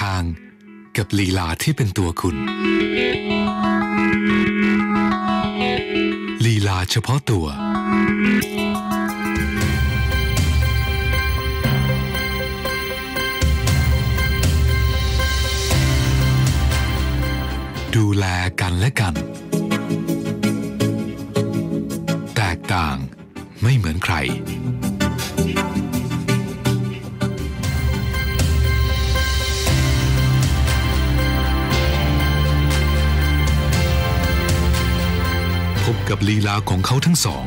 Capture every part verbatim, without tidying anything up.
ทางกับลีลาที่เป็นตัวคุณลีลาเฉพาะตัวดูแลกันและกันแตกต่างไม่เหมือนใครพบกับลีลาของเขาทั้งสอง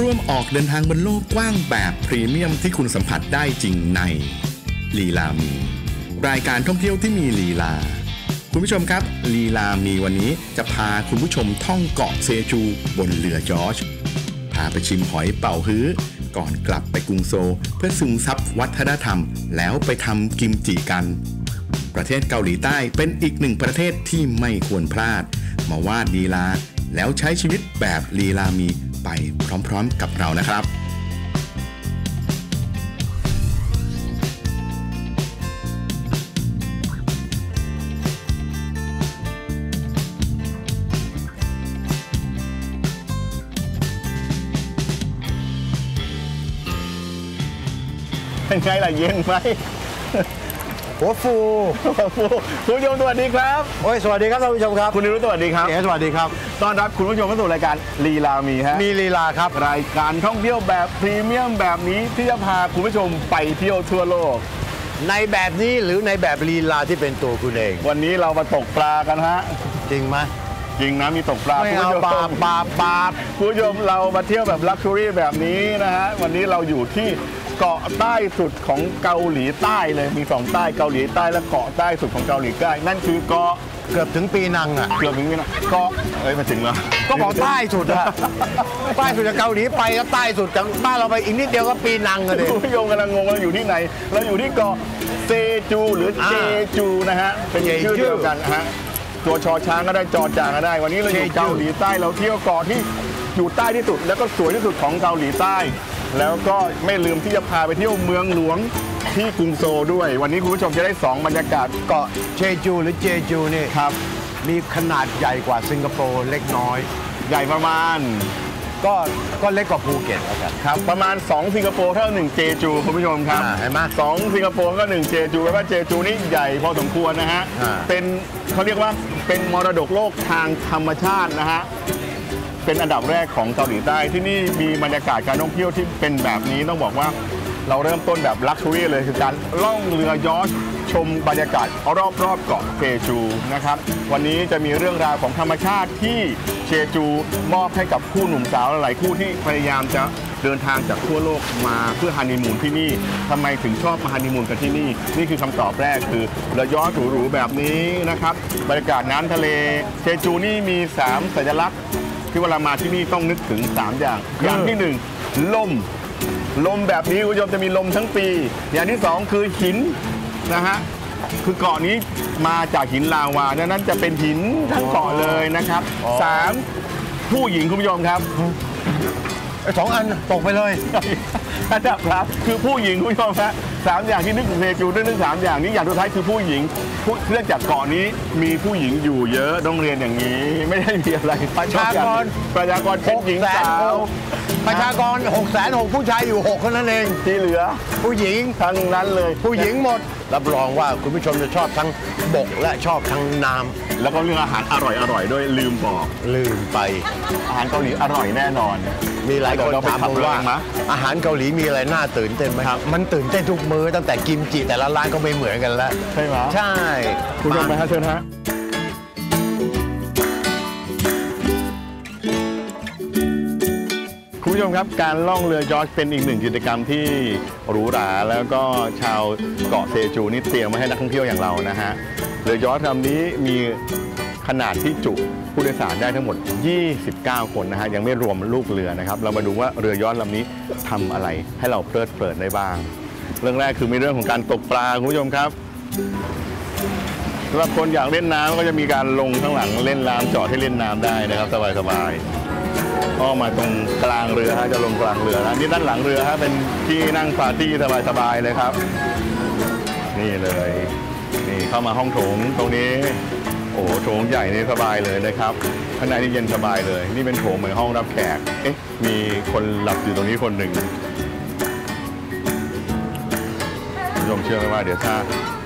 ร่วมออกเดินทางบนโลกกว้างแบบพรีเมียมที่คุณสัมผัสได้จริงในลีลามีรายการท่องเที่ยวที่มีลีลาคุณผู้ชมครับลีลามีวันนี้จะพาคุณผู้ชมท่องเกาะเซจูบนเรือจอร์จพาไปชิมหอยเป่าฮื้อก่อนกลับไปกรุงโซลเพื่อซึมซับวัฒนธรรมแล้วไปทำกิมจิกันประเทศเกาหลีใต้เป็นอีกหนึ่งประเทศที่ไม่ควรพลาดมาวาดลีลาแล้วใช้ชีวิตแบบลีลามีไปพร้อมๆกับเรานะครับเป็นไงล่ะเย็นไหมหัวฟูหัวฟูคุณผู้ชมสวัสดีครับโอ้ยสวัสดีครับท่านผู้ชมครับคุณนิรุตสวัสดีครับเอ๋สวัสดีครับต้อนรับคุณผู้ชมเข้าสู่รายการลีลามีฮะมีลีลาครับรายการท่องเที่ยวแบบพรีเมียมแบบนี้ที่จะพาคุณผู้ชมไปเที่ยวทั่วโลกในแบบนี้หรือในแบบลีลาที่เป็นตัวคุณเองวันนี้เรามาตกปลากันฮะจริงไหมจริงนะมีตกปลาคุณผู้ชมปลาปลาปลาคุณผู้ชมเรามาเที่ยวแบบลักชัวรี่แบบนี้นะฮะวันนี้เราอยู่ที่เกาะใต้สุดของเกาหลีใต้เลยมีสองใต้เกาหลีใต้และเกาะใต้สุดของเกาหลีใต้นั่นคือเกาะเกือบถึงปีนังอ่ะเกือบถึงปีนังเกาะเอ้ยมาถึงแล้วก็บอกใต้สุดอะใต้สุดจากเกาหลีไปแล้วใต้สุดจากบ้านเราไปอีกนิดเดียวก็ปีนังเลยคุณผู้ชมกำลังงงเราอยู่ที่ไหนเราอยู่ที่เกาะเซจูหรือเจจูนะฮะเป็นชื่อเดียวกันฮะตัวชอช้างก็ได้จอจางก็ได้วันนี้เราอยู่เกาหลีใต้เราเที่ยวเกาะที่อยู่ใต้ที่สุดแล้วก็สวยที่สุดของเกาหลีใต้แล้วก็ไม่ลืมที่จะพาไปเที่ยวเมืองหลวงที่กรุงโซลด้วยวันนี้คุณผู้ชมจะได้สองบรรยากาศเกาะเจจูหรือเจจูนี่ครับมีขนาดใหญ่กว่าสิงคโปร์เล็กน้อยใหญ่ประมาณก็ก็เล็กกว่าภูเก็ตครับครับประมาณสองสิงคโปร์เท่าหนึ่งเจจูคุณผู้ชมครับเห็นไหมสองสิงคโปร์ก็หนึ่งเจจูแล้วก็เจจูนี่ใหญ่พอสมควรนะฮะเป็นเขาเรียกว่าเป็นมรดกโลกทางธรรมชาตินะฮะเป็นอันดับแรกของเกาหลีใต้ที่นี่มีบรรยากาศการท่องเที่ยวที่เป็นแบบนี้ต้องบอกว่าเราเริ่มต้นแบบลักชัวรี่เลยคือการล่องเรือยอชต์ชมบรรยากาศรอบๆเกาะเจจูนะครับวันนี้จะมีเรื่องราวของธรรมชาติที่เจจูมอบให้กับคู่หนุ่มสาวหลายคู่ที่พยายามจะเดินทางจากทั่วโลกมาเพื่อฮันนีมูนที่นี่ทำไมถึงชอบมาฮันนีมูนกันที่นี่นี่คือคำตอบแรกคือเรือยอชต์หรูๆแบบนี้นะครับบรรยากาศน้ำทะเลเจจูนี่มีสามสัญลักษณ์ที่เวลามาที่นี่ต้องนึกถึงสามอย่างอย่างที่หนึ่งลมลมแบบนี้คุณผู้ชมจะมีลมทั้งปีอย่างที่สองคือหินนะฮะคือเกาะนี้มาจากหินลาวาดังนั้นจะเป็นหินทั้งเกาะเลยนะครับสามผู้หญิงคุณผู้ชมครับสองอันตกไปเลยครับคือผู้หญิงคุณผู้ชมฮะสามอย่างที่นึกถึงเซจูนึกสามอย่างนี้อย่างสุดท้ายคือผู้หญิงเรื่องจากเกาะนี้มีผู้หญิงอยู่เยอะต้องเรียนอย่างนี้ไม่ได้มีอะไรประชากรประชากรเป็นหญิงสาวประชากรหกแสนหกผู้ชายอยู่หกคนนั่นเองที่เหลือผู้หญิงทั้งนั้นเลยผู้หญิงหมดรับรองว่าคุณผู้ชมจะชอบทั้งบกและชอบทั้งน้ำแล้วก็เรื่องอาหารอร่อยอร่อยด้วยลืมบอกลืมไปอาหารเกาหลีอร่อยแน่นอนมีหลายคนถามผมว่าอาหารเกาหลีมีอะไรน่าตื่นเต้นไหมมันตื่นเต้นทุกมื้อตั้งแต่กิมจิแต่ละร้านก็ไม่เหมือนกันแล้วใช่ไหมใช่คุณผู้ชมนะฮะเชิญฮะคุณผู้ชมครับการล่องเรือยอชต์เป็นอีกหนึ่งกิจกรรมที่หรูหราแล้วก็ชาวเกาะเซจูนี่เตรียมมาให้นักท่องเที่ยวอย่างเรานะฮะเรือยอชต์ลำนี้มีขนาดที่จุผู้โดยสารได้ทั้งหมดยี่สิบเก้าคนนะฮะยังไม่รวมลูกเรือนะครับเรามาดูว่าเรือยอชต์ลำนี้ทำอะไรให้เราเพลิดเพลินได้บ้างเรื่องแรกคือมีเรื่องของการตกปลาคุณผู้ชมครับสำหรับคนอยากเล่นน้ำก็จะมีการลงข้างหลังเล่นน้ำจอดให้เล่นน้ำได้นะครับสบายๆ ก็มาตรงกลางเรือฮะจะลงกลางเรือนะนี่ด้านหลังเรือฮะเป็นที่นั่งปาร์ตี้สบายๆเลยครับนี่เลยนี่เข้ามาห้องโถงตรงนี้โอ้โหโถงใหญ่นี่สบายเลยนะครับข้างในนี่เย็นสบายเลยนี่เป็นโถงเหมือนห้องรับแขกเอ๊ะมีคนหลับอยู่ตรงนี้คนหนึ่งยอมเชื่อไหมว่าเดี๋ยวถ้า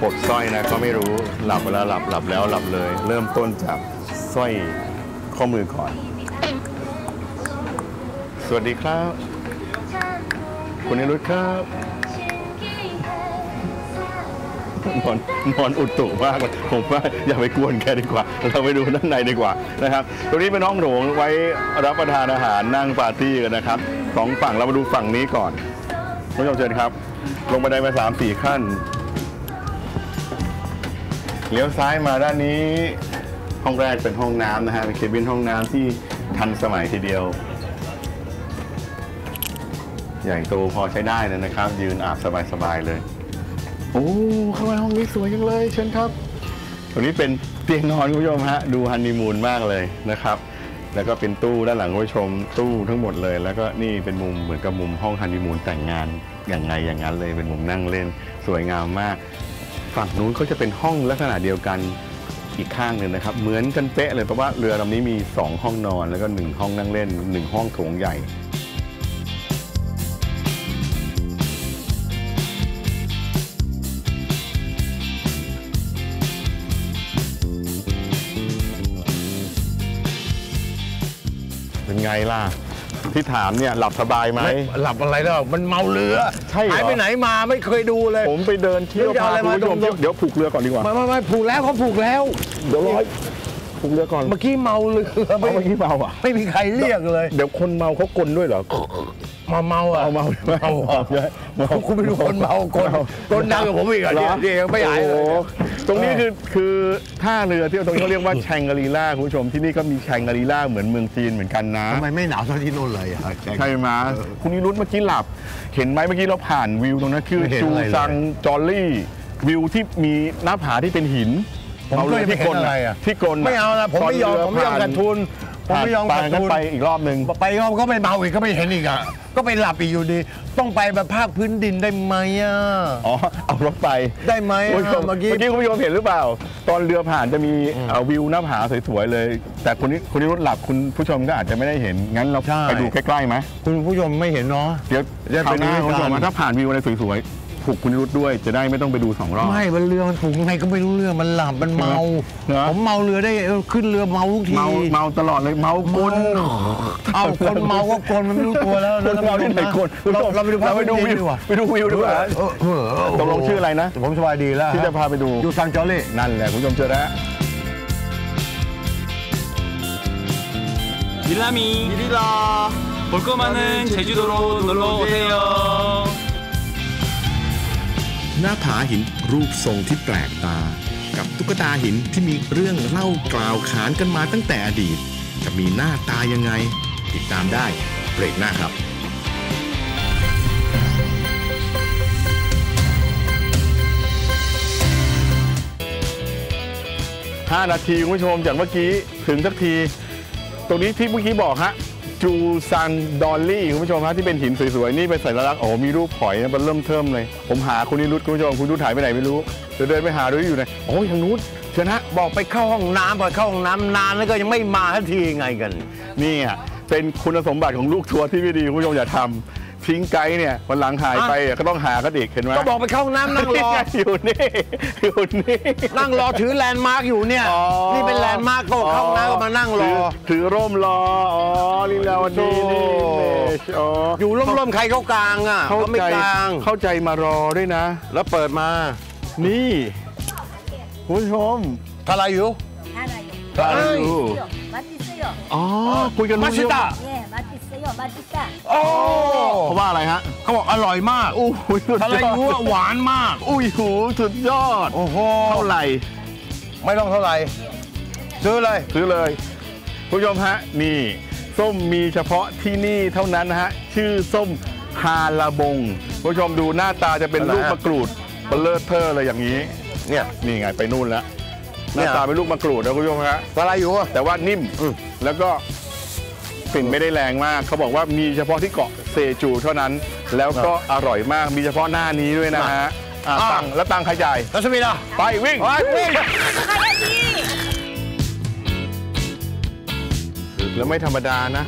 ปลดสร้อยนะก็ไม่รู้หลับแล้วหลับหลับแล้วหลับเลยเริ่มต้นจากสร้อยข้อมือก่อนสวัสดีครับคุณนิรุตครับนอนนอนอุดตุมากผมว่าอย่าไปกวนแกดีกว่าเราไปดูด้านในดีกว่านะครับตรงนี้เป็นห้องโถงไว้รับประทานอาหารนั่งปาร์ตี้กันนะครับสองฝั่งเรามาดูฝั่งนี้ก่อนผู้ชมเชิญครับลงบันไดมาสามสี่ขั้นเลี้ยวซ้ายมาด้านนี้ห้องแรกเป็นห้องน้ำนะฮะเป็นเคบินห้องน้ำที่ทันสมัยทีเดียวใหญ่โตพอใช้ได้เลยนะครับยืนอาบสบายๆเลยโอ้เข้ามาห้องนี้สวยจังเลยเชิญครับตรงนี้เป็นเตียงนอนคุณผู้ชมฮะดูฮันนีมูนมากเลยนะครับแล้วก็เป็นตู้ด้านหลังคุณผู้ชมตู้ทั้งหมดเลยแล้วก็นี่เป็นมุมเหมือนกับมุมห้องฮันนีมูนแต่งงานอย่างไงอย่างนั้นเลยเป็นมุมนั่งเล่นสวยงามมากฝั่งนู้นก็จะเป็นห้องลักษณะเดียวกันอีกข้างหนึ่งนะครับเหมือนกันเป๊ะเลยเพราะว่าเรือลำนี้มีสองห้องนอนแล้วก็หนึ่งห้องนั่งเล่นหนึ่งห้องโถงใหญ่เป็นไงล่ะที่ถามเนี่ยหลับสบายไหมหลับอะไรแล้วมันเมาเรือใช่หายไปไหนมาไม่เคยดูเลยผมไปเดินเที่ยวพาผู้ชมเดี๋ยวผูกเรือก่อนดีกว่าไม่ไม่ไม่ผูกแล้วเขาผูกแล้วเดี๋ยวรอผูกเรือก่อนเมื่อกี้เมาเรือเมื่อกี้เมาอ่ะไม่มีใครเรียกเลยเดี๋ยวคนเมาเขากลนด้วยเหรอมาเมาอ่ะเมาเมาเยอะคุณไม่รู้คนเมากลนกลนดังกว่าผมอีกอ่ะเนี่ยยังไม่หายเลยตรงนี้คือคือท่าเรือที่ตรงนี้เขาเรียกว่าแชงกรีล่าคุณผู้ชมที่นี่ก็มีแชงกรีล่าเหมือนเมืองจีนเหมือนกันนะทำไมไม่หนาวเท่าที่นู่นเลยใช่ไหมคุณนิรุตเมื่อกี้หลับเห็นไหมเมื่อกี้เราผ่านวิวตรงนั้นคือจูซังจอลลี่วิวที่มีหน้าผาที่เป็นหินเอาเรือที่กลนที่กลนไม่เอานะผมไม่ยอมผมไม่ยอมกันทุนผมไม่ยอมกันทุนไปอีกรอบหนึ่งไปรอบก็ไม่เมาอีกก็ไม่เห็นอีกอ่ะก็ไปหลับอีกอยู่ดีต้องไปแบบภาคพื้นดินได้ไหมอ่ะอ๋อเอารถไปได้ไหมเมื่อกี้เมื่อกี้คุณผู้ชมเห็นหรือเปล่าตอนเรือผ่านจะมีวิวหน้าผาสวยๆเลยแต่คนนี้คนนี้รถหลับคุณผู้ชมก็อาจจะไม่ได้เห็นงั้นเราไปดูใกล้ๆไหมคุณผู้ชมไม่เห็นเนาะเดี๋ยวจะไปดูคุณผู้ชมถ้าผ่านวิวอะไรสวยๆผูกคุณนิรุตด้วยจะได้ไม่ต้องไปดูสองรอบไม่เรือมันผูกยังไงก็ไม่รู้เรือมันหลับมันเมาผมเมาเรือได้ขึ้นเรือเมาทุกทีเมาตลอดเลยเมาคนเอาคนเมาก็คนมันไม่รู้ตัวแล้วคนเมาที่ไหนคนเราไปดูเราไปดูวิวไปดูวิวดีกว่าตกลงชื่ออะไรนะผมสบายดีแล้วที่จะพาไปดูอยู่ซังจอลลี่นั่นแหละคุณผู้ชมเจอแล้วยิรามิยิริลา볼거많은제주도로놀러오세요หน้าผาหินรูปทรงที่แปลกตากับตุ๊กตาหินที่มีเรื่องเล่ากล่าวขานกันมาตั้งแต่อดีตจะมีหน้าตายังไงติดตามได้เบรกหน้าครับห้านาทีคุณผู้ชมจากเมื่อกี้ถึงสักทีตรงนี้ที่เมื่อกี้บอกฮะจูซังดอลลี่คุณผู้ชมฮะที่เป็นหินสวยๆนี่เป็นสัญลักษณ์โอ้มีรูปหอยนะมันเริ่มเทิมเลยผมหาคุณนิรุตคุณผู้ชมคุณนิรุตถ่ายไปไหนไม่รู้เดินไปหาดูอยู่ไหนโอ้ยทางนู้นเชิญฮะบอกไปเข้าห้องน้ำพอเข้าห้องน้ำนานแล้วก็ยังไม่มาทันทีไงกันนี่อ่ะเป็นคุณสมบัติของลูกทัวร์ที่ไม่ดีคุณผู้ชมอย่าทำทิ้งไกด์เนี่ยวันหลังหายไปก็ต้องหากันอีกเห็นไหมก็บอกไปเข้าห้องน้ำนั่งรออยู่นี่อยู่นี่นั่งรอถือแลนด์มาร์กอยู่เนี่ยนี่เป็นแลนด์มาร์กก็เข้าห้องน้ำก็มานั่งรอถือร่มรออ๋อลิลาวดีนี่อยู่ร่มๆใครเขากลางอ่ะเขาไม่กลางเข้าใจมารอด้วยนะแล้วเปิดมานี่คุณผู้ชมทารายอยู่ทารายอยู่อ๋อคุยกันมาชิตะโอ้เขาว่าอะไรฮะเขาบอกอร่อยมากอู้หูทะเลยั่วหวานมากอู้หูสุดยอดโอ้โหเท่าไหร่ไม่ต้องเท่าไหร่ซื้อเลยซื้อเลยคุณผู้ชมฮะนี่ส้มมีเฉพาะที่นี่เท่านั้นนะฮะชื่อส้มฮาลาบงคุณผู้ชมดูหน้าตาจะเป็นลูกมะกรูดเบลเลอร์เทอร์อะไรอย่างนี้เนี่ยนี่ไงไปนู่นแล้วหน้าตาเป็นลูกมะกรูดนะคุณผู้ชมฮะทะเลยั่วแต่ว่านิ่มแล้วก็ กลิ่นไม่ได้แรงมากเขาบอกว่ามีเฉพาะที่เกาะเซจูเท่านั้นแล้วก็อร่อยมากมีเฉพาะหน้านี้ด้วยนะฮะตังแล้วตังขยายแล้วชมีนะไปวิ่งไปวิ่งแล้วไม่ธรรมดานะ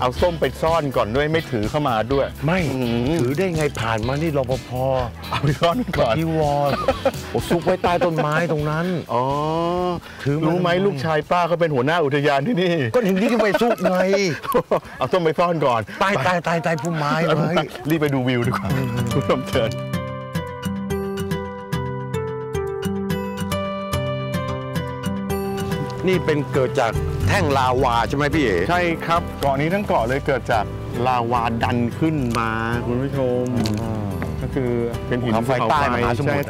เอาส้มไปซ่อนก่อนด้วยไม่ถือเข้ามาด้วยไม่ถือได้ไงผ่านมานี่รปภ.เอาไปซ่อนก่อนที่วอลโอ้ซุกไว้ใต้ต้นไม้ตรงนั้นอ๋อถือรู้ไหมลูกชายป้าเขาเป็นหัวหน้าอุทยานที่นี่ก็ถึงที่ไปซุกไงเอาส้มไปซ่อนก่อนตายตายตายตายพุ่มไม้เลยรีบไปดูวิวดีกว่าคุณผู้ชมเชิญนี่เป็นเกิดจากแท่งลาวาใช่ไหมพี่เอ๋ใช่ครับเกาะนี้ทั้งเกาะเลยเกิดจากลาวาดันขึ้นมาคุณผู้ชมก็คือเป็นหินภูเขาไฟ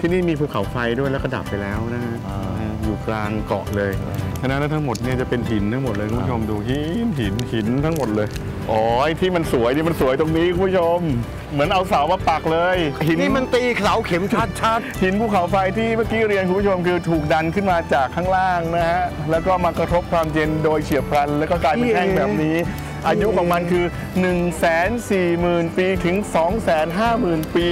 ที่นี่มีภูเขาไฟด้วยแล้วก็ดับไปแล้วนะฮะอยู่กลางเกาะเลยฉะนั้นทั้งหมดเนี่ยจะเป็นหินทั้งหมดเลยคุณผู้ชมดูหินหินหินทั้งหมดเลยอ๋อที่มันสวยนี่มันสวยตรงนี้คุณผู้ชมเหมือนเอาเสามาปักเลยหินนี่มันตีเสาเข็มชัดๆหินภูเขาไฟที่เมื่อกี้เรียนคุณผู้ชมคือถูกดันขึ้นมาจากข้างล่างนะฮะแล้วก็มากระทบความเย็นโดยเฉียบพลันแล้วก็กลายเป็นแท่งแบบนี้อายุของมันคือ หนึ่งแสนสี่หมื่น ปีถึง สองแสนห้าหมื่น ปี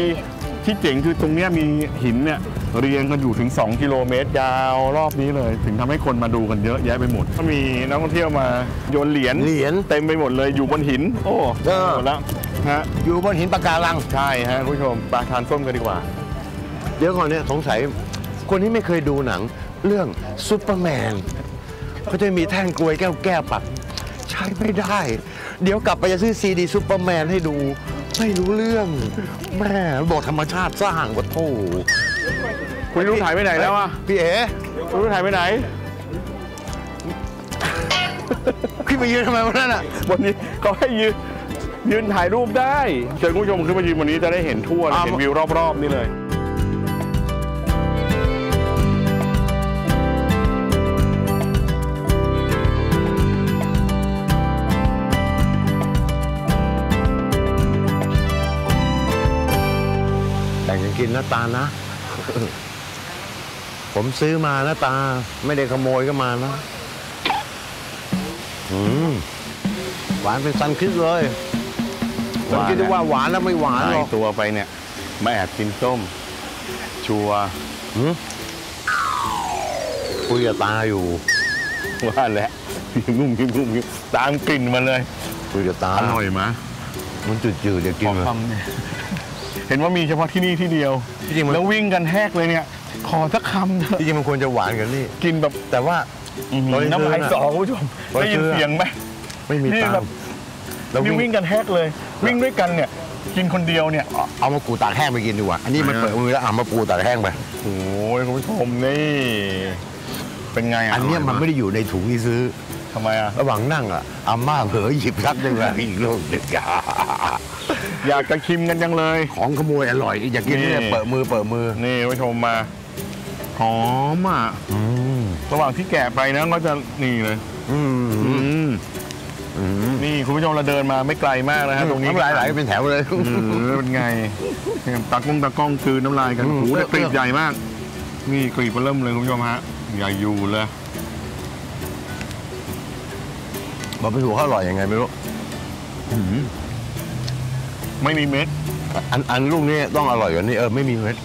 ที่เจ๋งคือตรงนี้มีหินเนี่ยเรียงกันอยู่ถึงสองกิโลเมตรยาวรอบนี้เลยถึงทำให้คนมาดูกันเยอะแยะไปหมดก็มีนักท่องเที่ยวมาโยนเหรียญเหรียญเต็มไปหมดเลยอยู่บนหินโอ้เจอแล้วฮะอยู่บนหินปะการังใช่ฮะคุณผู้ชมไปทานส้มกันดีกว่าเดี๋ยวก่อนเนี่ยสงสัยคนที่ไม่เคยดูหนังเรื่องซูเปอร์แมนเขาจะมีแท่งกลวยแก้วแก้วปักใช้ไม่ได้เดี๋ยวกลับไปจะซื้อซีดีซูเปอร์แมนให้ดูไม่รู้เรื่องแม่บอกธรรมชาติสร้างวัตถุคุณรู้ถ่ายไปไหนแล้ววะพี่เอ๋คุณรู้ถ่ายไปไหนขึ้นไปยืนทำไมวันนั้นอ่ะวันนี้เขาให้ยืนยืนถ่ายรูปได้เชิญคุณผู้ชมขึ้นมายืนวันนี้จะได้เห็นทั่วเห็นวิวรอบๆนี่เลยแต่งกันกินนะตานะผมซื้อมานะตาไม่ได้ขโมยก็มานะอืมหวานเป็นซันคิดเลยผมคิดว่าหวานแล้วไม่หวานหรอกตัวไปเนี่ยมาแอบกินส้มชัวคุยกับตาอยู่ว่าแหละงุ่มงุ่มตามกลิ่นมาเลยคุยกับตาอร่อยมะมันจืดๆจะกินเลยเห็นว่ามีเฉพาะที่นี่ที่เดียวแล้ววิ่งกันแหกเลยเนี่ยขอสักคำจริงๆมันควรจะหวานกันนี่กินแบบแต่ว่าน้ำลายสอคุณผู้ชมได้ยินเสียงไหมไม่มีตามแล้ววิ่งกันแหกเลยวิ่งด้วยกันเนี่ยกินคนเดียวเนี่ยเอามาปูตากแห้งไปกินดีกว่าอันนี้มันเปิดมือแล้วเอามาปูตากแห้งไปโอ้ยคุณผู้ชมนี่เป็นไงอันนี้มันไม่ได้อยู่ในถุงที่ซื้อทำไมอะระหว่างนั่งอะอาม่าเผลอหยิบรับยังไงอีกโลกเด็กกาอยากจะชิมกันจังเลยของขโมยอร่อยอยากกินเนี่ยเปิดมือเปิดมือนี่ผู้ชมมาหอมอ่ะระหว่างที่แกะไปนะก็จะนี่เลยนี่คุณผู้ชมเราเดินมาไม่ไกลมากนะฮะตรงนี้น้ำลายไหลเป็นแถวเลยเป็นไงตากล้องตากล้องคือน้ำลายกันหูกรีบใหญ่มากนี่กรีบเริ่มเลยคุณผู้ชมฮะใหญ่อยู่เลยบอกไปถูกเขาอร่อยยังไงไม่รู้ไม่มีเม็ดอันอันลูกนี้ต้องอร่อยกว่านี้เออไม่มีเม็ด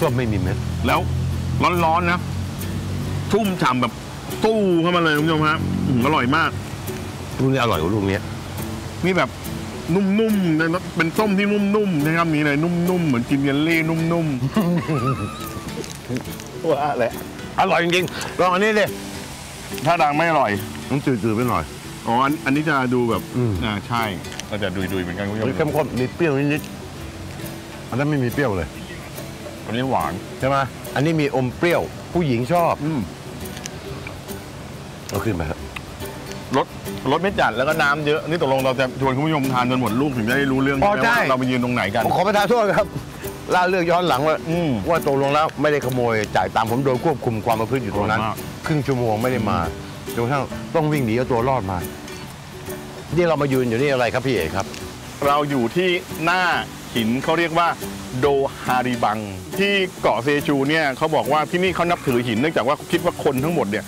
ก็ไม่มีเม็ดแล้วร้อนๆนะทุ่มฉ่ำแบบตู้เข้ามาเลยคุณผู้ชมครับอร่อยมากลูกนี้อร่อยกว่าลูกนี้นี่แบบนุ่มๆนะเป็นส้มที่นุ่มๆนะครับมีเลยนุ่มๆเหมือนกินเยลลี่นุ่มๆว่าแหละอร่อยจริงๆลองอันนี้เลยถ้าดังไม่อร่อยต้องจืดๆไปหน่อยอ๋ออันนี้จะดูแบบอ่าใช่เราจะดุยๆเหมือนกันคุณผู้ชมเข้มข้นนิดเปรี้ยวนิดๆอันนั้นไม่มีเปรี้ยวเลยอันนี้หวานใช่ไหมอันนี้มีอมเปรี้ยวผู้หญิงชอบอืมเอาขึ้นมาครับรสรสไม่จัดแล้วก็น้ำเยอะนี่ตกลงเราจะชวนคุณผู้ชมทานจนหมดลูกถึงจะได้รู้เรื่องว่าเราไปยืนตรงไหนกันขอประทานโทษครับล่าเรื่องย้อนหลังว่าว่าตกลงแล้วไม่ได้ขโมยจ่ายตามผมโดนควบคุมความประพฤติอยู่ตรงนั้นครึ่งชั่วโมงไม่ได้มาจนกระทั่งต้องวิ่งหนีเอาตัวรอดมานี่เรามายืนอยู่นี่อะไรครับพี่เอกครับเราอยู่ที่หน้าหินเขาเรียกว่าโดฮาริบังที่เกาะเซจูเนี่ยเขาบอกว่าที่นี่เขานับถือหินเนื่องจากว่าคิดว่าคนทั้งหมดเนี่ย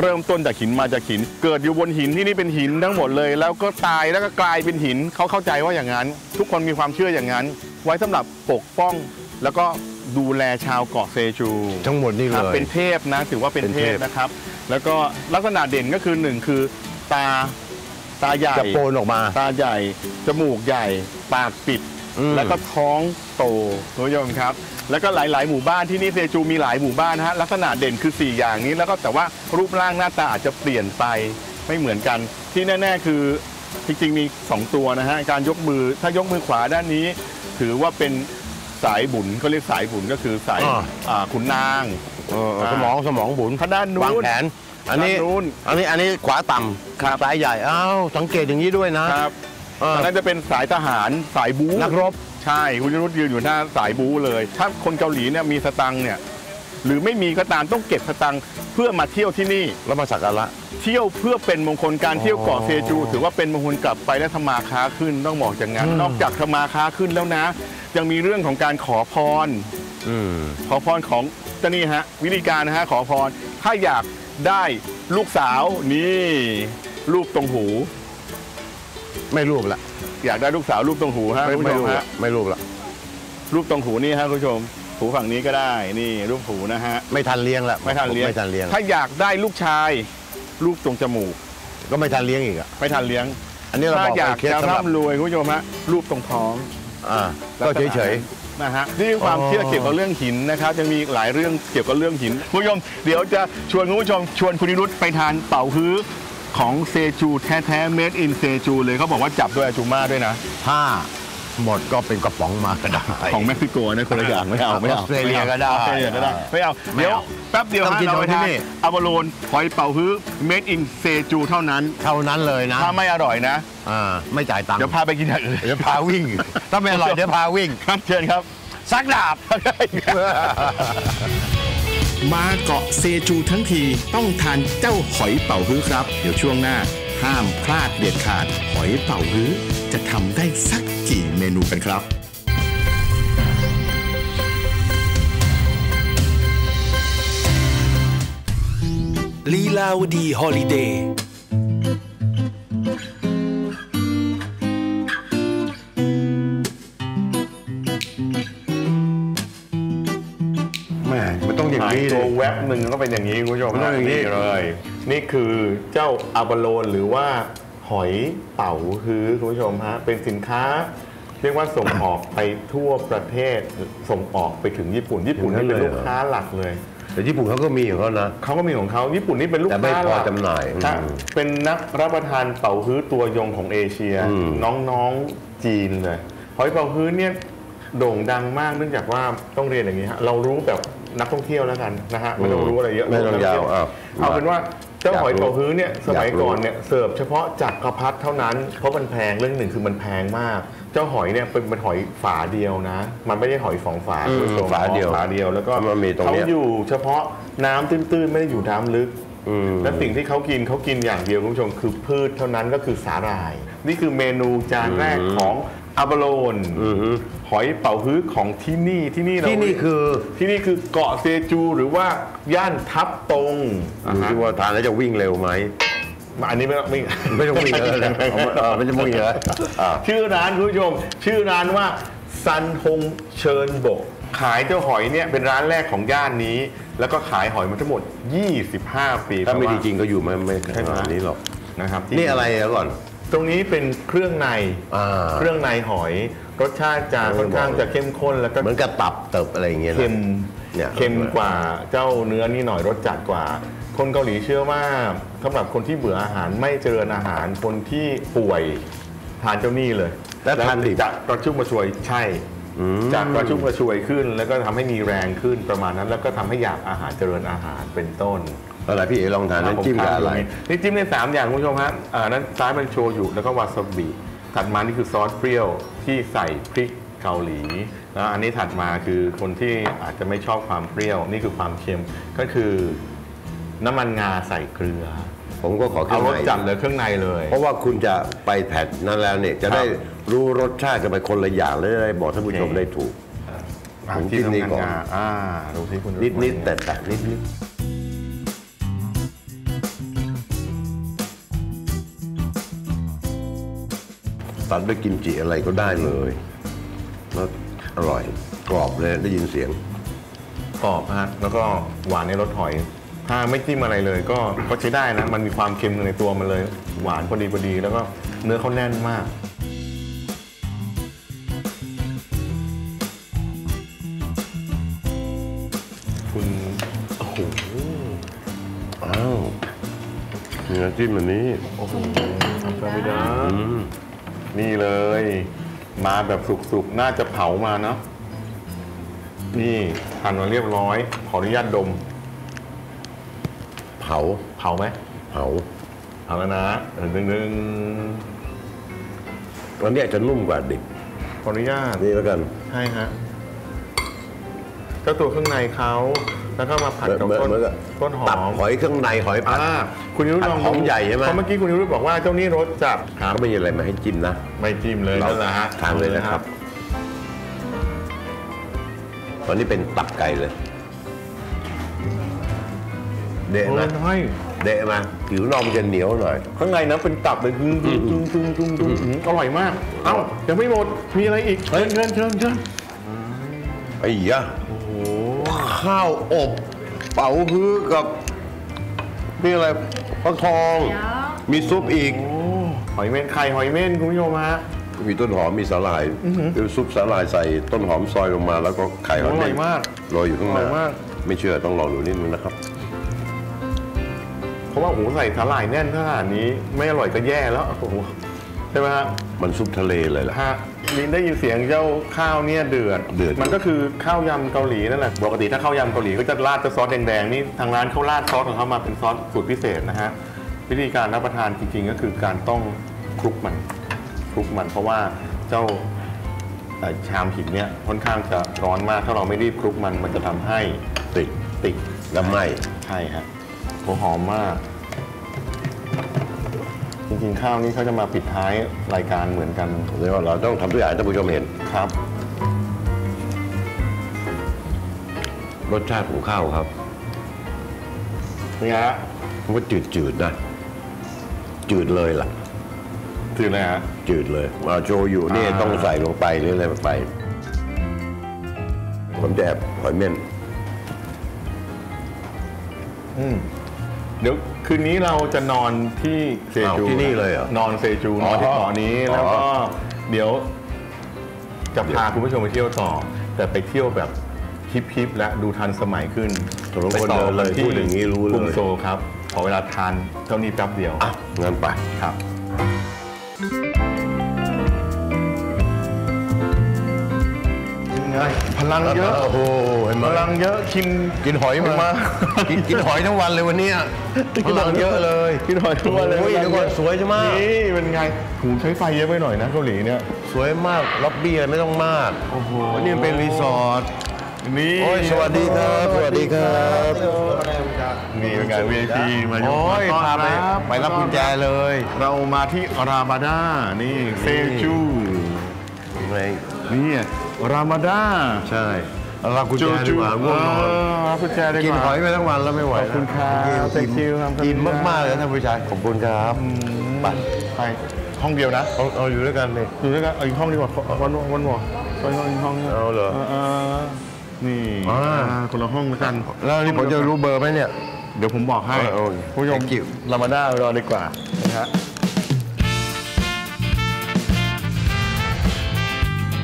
เริ่มต้นจากหินมาจากหินเกิดอยู่บนหินที่นี่เป็นหินทั้งหมดเลยแล้วก็ตายแล้วก็กลายเป็นหินเขาเข้าใจว่าอย่างนั้นทุกคนมีความเชื่ออย่างนั้นไว้สำหรับปกป้องแล้วก็ดูแลชาวเกาะเซจูทั้งหมดนี่เลยเป็นเทพนะถือว่าเป็นเทพนะครับแล้วก็ลักษณะเด่นก็คือหนึ่งคือตาตาใหญ่จะโปนออกมาตาใหญ่จมูกใหญ่ปากปิดแล้วก็ท้องโตคุณผู้ชมครับแล้วก็หลายๆหมู่บ้านที่นี่เซจูมีหลายหมู่บ้านฮะลักษณะเด่นคือสี่อย่างนี้แล้วก็แต่ว่ารูปร่างหน้าตาอาจจะเปลี่ยนไปไม่เหมือนกันที่แน่ๆคือจริงๆมีสองตัวนะฮะการยกมือถ้ายกมือขวาด้านนี้ถือว่าเป็นสายบุญเขาเรียกสายบุญก็คือสายขุนนางสมองสมองบุญถ้าด้านนู้นวางแผนอันนี้อันนี้อันนี้ขวาต่ำซ้ายใหญ่อ้าวสังเกตอย่างนี้ด้วยนะครับอันนั้นจะเป็นสายทหารสายบู๊นักรบใช่คุณยศยืนอยู่หน้าสายบู๊เลยถ้าคนเกาหลีเนี่ยมีสตังเนี่ยหรือไม่มีก็ตามต้องเก็บสตังเพื่อมาเที่ยวที่นี่แล้วมาสักการะเที่ยวเพื่อเป็นมงคลการเที่ยวเกาะเซจูถือว่าเป็นมงคลกลับไปและทำมาค้าขึ้นต้องบอกอย่างนั้นนอกจากทำมาค้าขึ้นแล้วนะยังมีเรื่องของการขอพรขอพรของจะนี่ฮะวิธีการนะฮะขอพรถ้าอยากได้ลูกสาวนี่รูปตรงหูไม่รูปละอยากได้ลูกสาวรูปตรงหูฮะไม่รูปละไม่รูปละรูปตรงหูนี่ฮะคุณผู้ชมหูฝั่งนี้ก็ได้นี่รูปหูนะฮะไม่ทันเลี้ยงละไม่ทันเลี้ยงไม่ทันเลี้ยงถ้าอยากได้ลูกชายรูปตรงจมูกก็ไม่ทันเลี้ยงอีกอะไม่ทันเลี้ยงอันนี้เราบอกอยากจะร่ำรวยคุณผู้ชมฮะรูปตรงท้องอ่าก็เฉยๆนะฮะนี่ความเชื่อเกี่ยวกับเรื่องหินนะครับยังมีหลายเรื่องเกี่ยวกับเรื่องหินคุณผู้ชมเดี๋ยวจะชวนคุณผู้ชมชวนคุณนิรุตไปทานเป่าฮื้อของเซจูแท้ๆ made in เซจูเลยเขาบอกว่าจับด้วยอาจูม่าด้วยนะผ้าหมดก็เป็นกระป๋องมากระดาษของเม็กซิโกนะคนละอย่างไม่เอาไม่เอาออสเตรเลียก็ได้ออสเตรเลียก็ได้ไม่เอาเดี๋ยวแป๊บเดียวเราไปที่นี่อาวาโลนหอยเป่าฮื้อ made in เซจูเท่านั้นเท่านั้นเลยนะถ้าไม่อร่อยนะอ่าไม่จ่ายตังค์เดี๋ยวพาไปกินอย่างอื่นเดี๋ยวพาวิ่งถ้าไม่อร่อยเดี๋ยวพาวิ่งครับเชิญครับซักดาบมาเกาะเซจูทั้งทีต้องทานเจ้าหอยเป่าฮื้อครับเดี๋ยวช่วงหน้าห้ามพลาดเด็ดขาดหอยเป่าฮื้อจะทำได้สักกี่เมนูกันครับลีลาวดีฮอลิเดย์แม่มันต้องอย่างนี้ตัวแว็บหนึ่งก็เป็นอย่างนี้คุณผู้ชมต้องอย่างนี้เลยนี่คือเจ้าอาวาโลนหรือว่าหอยเป่าฮื้อคุณผู้ชมฮะเป็นสินค้าเรียกว่าส่งออกไปทั่วประเทศส่งออกไปถึงญี่ปุ่นญี่ปุ่นนี่เป็นลูกค้าหลักเลยแต่ญี่ปุ่นเขาก็มีของเขานะเขาก็มีของเขาญี่ปุ่นนี่เป็นลูกค้าหลักแต่ไม่พอจำหน่ายเป็นนักรับประทานเป่าฮื้อตัวยงของเอเชียน้องๆจีนเลยหอยเป่าฮื้อเนี่ยโด่งดังมากเนื่องจากว่าต้องเรียนอย่างนี้ฮะเรารู้แบบนักท่องเที่ยวแล้วกันนะฮะไม่ต้องรู้อะไรเยอะไม่ต้องยาวเอาเป็นว่าเจ้าหอยเป่าฮื้อเนี่ยสมัยก่อนเนี่ยเสิร์ฟเฉพาะจักรพรรดิเท่านั้นเพราะมันแพงเรื่องหนึ่งคือมันแพงมากเจ้าหอยเนี่ยเป็นหอยฝาเดียวนะมันไม่ได้หอยสองฝาคือฝาเดียวฝาเดียวแล้วก็เขาอยู่เฉพาะน้ำตื้นๆไม่ได้อยู่น้ำลึกและสิ่งที่เขากินเขากินอย่างเดียวคุณผู้ชมคือพืชเท่านั้นก็คือสาหร่ายนี่คือเมนูจานแรกของอาวาโลนหอยเป่าฮื้อของที่นี่ที่นี่เราที่นี่คือที่นี่คือเกาะเซจูหรือว่าย่านทับตรงดูว่าทานแล้วจะวิ่งเร็วไหมอันนี้ไม่ต้องวิ่งไม่ต้องวิ่งเลยไม่ต้องวิ่งเลยชื่อร้านคุณผู้ชมชื่อร้านว่าซันฮงเชิญบกขายเจ้าหอยเนี่ยเป็นร้านแรกของย่านนี้แล้วก็ขายหอยมาทั้งหมดยี่สิบห้าปีถ้าไม่ดีจริงก็อยู่ไม่ไม่ขนาดนี้หรอกนะครับนี่อะไรก่อนตรงนี้เป็นเครื่องในเครื่องในหอยรสชาติจะค่อนข้างจะเข้มข้นแล้วก็เหมือนกับตับเติบอะไรอย่างเงี้ยเค็มเค็มกว่าเจ้าเนื้อนี่หน่อยรสจัดกว่าคนเกาหลีเชื่อว่าสำหรับคนที่เบื่ออาหารไม่เจริญอาหารคนที่ป่วยทานเจ้านี่เลยแล้วทานจะกระชุ่มกระชวยใช่จะกระชุ่มกระชวยขึ้นแล้วก็ทำให้มีแรงขึ้นประมาณนั้นแล้วก็ทำให้อยากอาหารเจริญอาหารเป็นต้นอะไรพี่เอลองทานน้ำจิ้มกับอะไรนี่จิ้มในสามอย่างคุณผู้ชมฮะนั้นซ้ายมันโชยุแล้วก็วาซาบิถัดมานี่คือซอสเปรี้ยวที่ใส่พริกเกาหลีแล้วอันนี้ถัดมาคือคนที่อาจจะไม่ชอบความเปรี้ยวนี่คือความเค็มก็คือน้ำมันงาใส่เกลือผมก็ขอเอารสจัดเลยเครื่องในเลยเพราะว่าคุณจะไปแพทนั้นแล้วเนี่ยจะได้รู้รสชาติจะไปคนละอย่างเลยได้บอกท่านผู้ชมได้ถูกผมจิ้มนี่ก่อนนิดนิดแต่แต่นิดนิด ตัดด้วยกิมจิอะไรก็ได้เลยแล้วอร่อยกรอบเลยได้ยินเสียงกรอบฮะแล้วก็หวานในรสหอยถ้าไม่จิ้มอะไรเลยก็ก็ใช้ได้นะมันมีความเค็มในตัวมันเลยหวานพอดีพอดีแล้วก็เนื้อเขาแน่นมากคุณโอ้โหอ้าวเนื้อจิ้มแบบนี้โอ้โหทำได้ไม่ได้นี่เลยมาแบบสุกๆน่าจะเผามาเนาะนี่หั่นมาเรียบร้อยขออนุญาตดมเผาเผาไหมเผาเผาแล้วนะหนึ่งหนึ่งวันนี้อาจจะนุ่มกว่าดิบขออนุญาตนี่แล้วกันใช่ฮะเจ้าตัวเครื่องในเขาแล้วก็มาผัดกับต้นต้นหอมหอยเครื่องในหอยผัดคุณนิรุตลองหอมใหญ่ใช่ไหมเพราะเมื่อกี้คุณนิรุตบอกว่าเจ้านี่รสจัดครับไม่มีอะไรมาให้จิ้มนะไม่จิ้มเลยนั่นแหละฮะทานเลยนะครับตอนนี้เป็นตับไก่เลยเดะมาเดะมาผิวนมจะเหนียวหน่อยข้างในนะเป็นตับเลยจุ้งจุ้งจุ้งจุ้งจุ้งจุ้งอร่อยมากเอ้ายังไม่หมดมีอะไรอีกเชิญเชิญเชิญเชิญไอ้ยะโอ้โหข้าวอบเป๋าฮื้อกับนี่อะไรฟักทองมีซุปอีกหอยเม่นไข่หอยเม่นคุณผู้ชมฮะมีต้นหอมมีสาหร่ายเป็นซุปสาหร่ายใส่ต้นหอมซอยลงมาแล้วก็ไข่หอยเม่นลอยอยู่ข้างหน้าไม่เชื่อต้องลองดูนิดนึงนะครับเพราะว่าหูใส่สาหร่ายแน่นขนาดนี้ไม่อร่อยก็แย่แล้วโอ้โหใช่ไหมฮะมันซุปทะเลเลยล่ะฮะลิ้นได้ยินเสียงเจ้าข้าวเนี่ยเดือดเดือดมันก็คือข้าวยำเกาหลีนั่นแหละปกติถ้าข้าวยำเกาหลีก็จะราดจะซอสแดงๆนี่ทางร้านเขาราดซอสของเขามาเป็นซอสสูตรพิเศษนะฮะวิธีการรับประทานจริงๆก็คือการต้องคลุกมันคลุกมันเพราะว่าเจ้าชามหินเนี่ยค่อนข้างจะร้อนมากถ้าเราไม่รีบคลุกมันมันจะทำให้ติดติดและไหม้ใช่ฮะหอมมากจริงๆข้าวนี้เขาจะมาปิดท้ายรายการเหมือนกันเรียกว่าเราต้องทำตัวอย่างให้ท่านผู้ชมเห็นครับรสชาติของข้าวครับนี่ฮะมันก็จืดๆนะจืดเลยล่ะจืดเลยฮะจืดเลยมาโชยุนี่ต้องใส่ลงไปหรืออะไรไปผมจะแอบหอยเม่นอืมเดี๋ยวคืนนี้เราจะนอนที่เซจูที่นี่เลยเหรอนอนเซจูนอนที่เกาะนี้แล้วก็เดี๋ยวจะพาคุณผู้ชมไปเที่ยวต่อแต่ไปเที่ยวแบบฮิปๆและดูทันสมัยขึ้นไปต่อเลยที่กรุงโซลครับขอเวลาทานเท่านี้แป๊บเดียวอ่ะเงินไปครับพลังเยอะโอ้พลังเยอะกินกินหอยมากินหอยทั้งวันเลยวันนี้พลังเยอะเลยกินหอยทั้งวันเลยทุกคนสวยใช่ไหมนี่เป็นไงหูใช้ไฟเยอะไปหน่อยนะเกาหลีเนี่ยสวยมากล็อบบี้อะไรไม่ต้องมากโอ้โหนี่เป็นรีสอร์ทนี่สวัสดีครับสวัสดีครับนี่เป็นไงเวทีมาโอ้ยพาไปไปรับกุญแจเลยเรามาที่รามาดานี่เซจูนี่รามาดาใช่รากุญแจดีกว่ารากุญแจดีกว่ากินหอยไปทั้งวันแล้วไม่ไหวขอบคุณครับกินกินมากๆเลยท่านผู้ชายขอบคุณครับบัตรไปห้องเดียวนะเอาอยู่ด้วยกันเลยอยู่ด้วยกันเอาอีกห้องดีกว่าวันวันวอไปห้องเอาเหรอนี่คนละห้องเหมือนกันแล้วนี่ผมจะรู้เบอร์ไหมเนี่ยเดี๋ยวผมบอกให้ผู้ชมรามาดารอดีกว่านะฮะ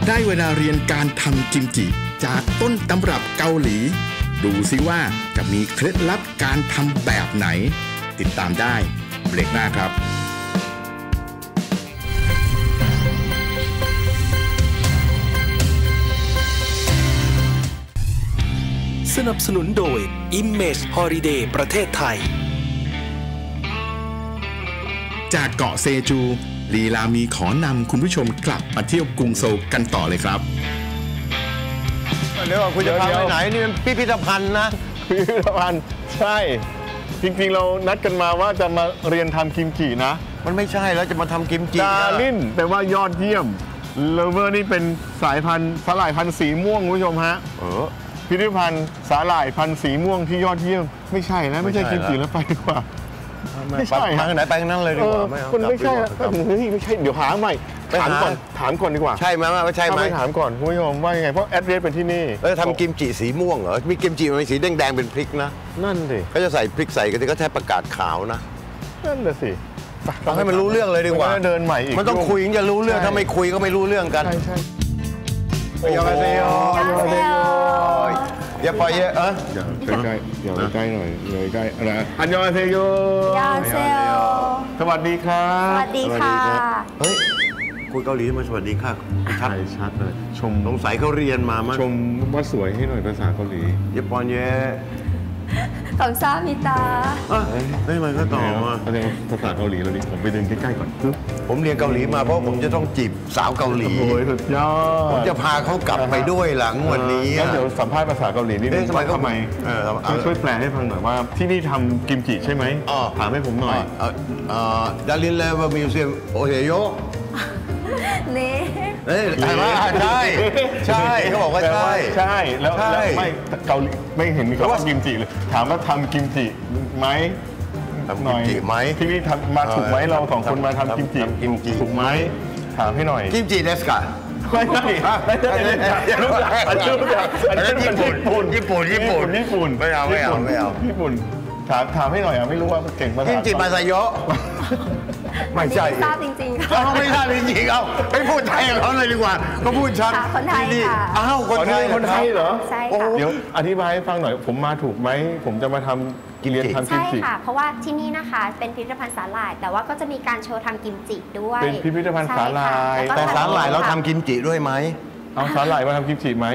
ได้เวลาเรียนการทำกิมจิจากต้นตำรับเกาหลีดูซิว่าจะมีเคล็ดลับการทำแบบไหนติดตามได้เบรกหน้าครับสนับสนุนโดย Image Holiday ประเทศไทยจากเกาะเซจูลีลามีขอนำคุณผู้ชมกลับมาเที่ยวกรุงโซลกันต่อเลยครับเดี๋ยวคุณจะพาไปไหนนี่มันพิพิธภัณฑ์นะพิพิธภัณฑ์ใช่จริงๆเรานัดกันมาว่าจะมาเรียนทำกิมจินะมันไม่ใช่แล้วจะมาทำกิมจิดารินแปลว่ายอดเยี่ยมเลเวอร์นี่เป็นสายพันธุ์สาหร่ายพันธุ์สีม่วงคุณผู้ชมฮะเออพิพิธภัณฑ์สาหร่ายพันธุ์สีม่วงที่ยอดเยี่ยมไม่ใช่นะไม่ใช่กิมจิแล้วไปดีกว่า ไม่ใช่มาไหนไปนั่นเลยดีกว่าคุณไม่ใช่ไม่ใช่เดี๋ยวหาใหม่ถามก่อนถามก่อนดีกว่าใช่ไหมว่าใช่ไหมถามก่อนคุณผู้ชมว่ายังไงเพราะแอดเรสเป็นที่นี่เออทำกิมจิสีม่วงเหรอมีกิมจิมันสีแดงแดงเป็นพริกนะนั่นสิเขาจะใส่พริกใส่กันที่เขาใช้ประกาศขาวนะนั่นแหละสิเราให้มันรู้เรื่องเลยดีกว่าเดินใหม่อีกมันต้องคุยถึงจะรู้เรื่องถ้าไม่คุยก็ไม่รู้เรื่องกันโอ้ยมาเซียวมาเซียวอย่าไปเยอะเอออย่าใกล้อย่าใกล้หน่อยอย่าใกล้อะไรอันยอเซียวสวัสดีค่ะสวัสดีค่ะเฮ้ยคุยเกาหลีมาสวัสดีค่ะชัดชัดเลยชมสงสัยเขาเรียนมามั้งชมว่าสวยให้หน่อยภาษาเกาหลีญี่ปุ่นเยของซามิตาได้ไหมก็ต่อมาภาษาเกาหลีเราดิผมไปเดินใกล้ๆก่อนผมเรียนเกาหลีมาเพราะผมจะต้องจีบสาวเกาหลีผมจะพาเขากลับไปด้วยหลังวันนี้เดี๋ยวสัมภาษณ์ภาษาเกาหลีนี่ทำไมทำไมช่วยแปลให้ฟังหน่อยว่าที่นี่ทำกิมจิใช่ไหมถามให้ผมหน่อยดารินเลวมิวเซียมโอเฮโยเน่เอ้ยใช่ใช่ใช่เขาบอกว่าใช่ใช่แล้วไม่เกาหลีไม่เห็นมีคำว่ากิมจิเลยถามว่าทำกิมจิไหมทำกิมจิไหมที่นี่ทำมาถูกไหมเราสองคนมาทำกิมจิกิมจิถูกไหมถามให้หน่อยกิมจิเดสกะไม่ใช่ไม่ใช่ไม่ใช่รู้จักอันนี้รู้จักอันนี้ญี่ปุ่นญี่ปุ่นญี่ปุ่นญี่ปุ่นไม่เอาไม่เอาไม่เอาญี่ปุ่นถามถามให้หน่อยอ่ะไม่รู้ว่าเก่งภาษากิมจิมาซายะไม่ใช่ไม่ทราบจริงๆเขาไม่ทราบจริงๆเอาไปพูดไทยกับเขาเลยดีกว่าก็พูดชัดคนไทยค่ะอ้าวคนไทยคนไทยเหรอใช่ค่ะเดี๋ยวอธิบายให้ฟังหน่อยผมมาถูกไหมผมจะมาทำกิมจิใช่ค่ะเพราะว่าที่นี่นะคะเป็นพิพิธภัณฑ์สาหร่ายแต่ว่าก็จะมีการโชว์ทำกิมจิด้วยเป็นพิพิธภัณฑ์สาหร่ายแต่สาหร่ายเราทำกิมจิด้วยไหมเอาสาหร่ายมาทำกิมจิไหม